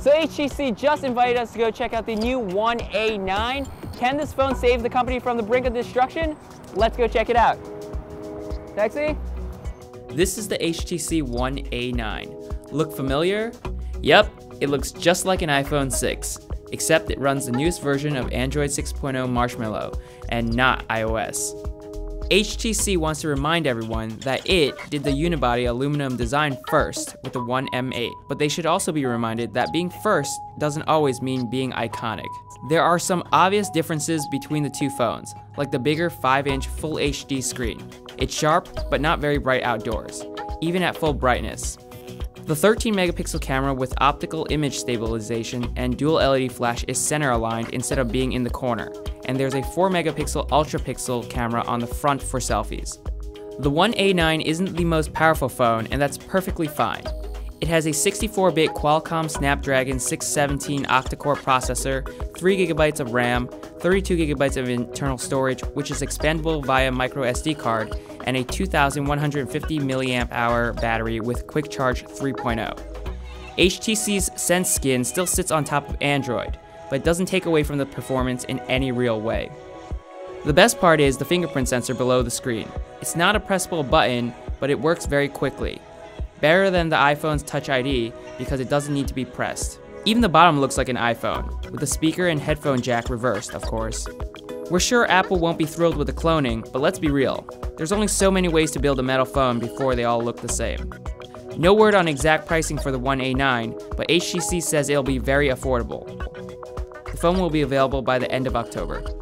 So HTC just invited us to go check out the new One A9. Can this phone save the company from the brink of destruction? Let's go check it out. Taxi? This is the HTC One A9. Look familiar? Yep, it looks just like an iPhone 6, except it runs the newest version of Android 6.0 Marshmallow and not iOS. HTC wants to remind everyone that it did the unibody aluminum design first with the One M8, but they should also be reminded that being first doesn't always mean being iconic. There are some obvious differences between the two phones, like the bigger 5-inch Full HD screen. It's sharp, but not very bright outdoors, even at full brightness. The 13-megapixel camera with optical image stabilization and dual LED flash is center-aligned instead of being in the corner, and there's a 4-megapixel ultra-pixel camera on the front for selfies. The One A9 isn't the most powerful phone, and that's perfectly fine. It has a 64-bit Qualcomm Snapdragon 617 octa-core processor, 3 GB of RAM, 32 GB of internal storage, which is expandable via microSD card, and a 2,150 mAh battery with Quick Charge 3.0. HTC's Sense skin still sits on top of Android, but doesn't take away from the performance in any real way. The best part is the fingerprint sensor below the screen. It's not a pressable button, but it works very quickly. Better than the iPhone's Touch ID because it doesn't need to be pressed. Even the bottom looks like an iPhone, with the speaker and headphone jack reversed, of course. We're sure Apple won't be thrilled with the cloning, but let's be real. There's only so many ways to build a metal phone before they all look the same. No word on exact pricing for the One A9, but HTC says it'll be very affordable. The phone will be available by the end of October.